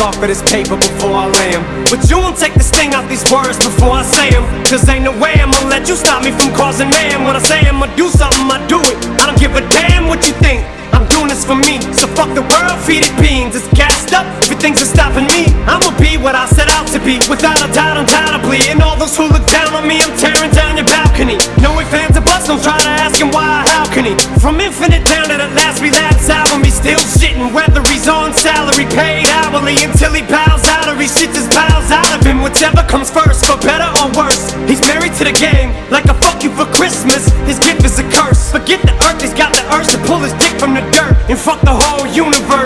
off of this paper before I lay 'em. But you won't take the sting out these words before I say 'em. 'Cause ain't no way I'ma let you stop me from causing mayhem. When I say I'ma do something, I do it. I don't give a damn what you think. I'm doing this for me, so fuck the world, feed it beans. It's gassed up, everything's just stopping me. I'ma be what I set out to be, without a doubt, undoubtedly. And all those who look down on me, I'm tearing down your balcony. No way fans of us, don't try to ask him why or how can he. From infinite down to the last relapse album, he's still shitting, whether he's on salary, paid hourly, until he bows out or he shits his bowels out of him. Whichever comes first, for better or worse, he's married to the game, like a fuck you for Christmas. His gift is a curse, forget the earth, he's got the urge to pull his dick from the dirt, and fuck the whole universe.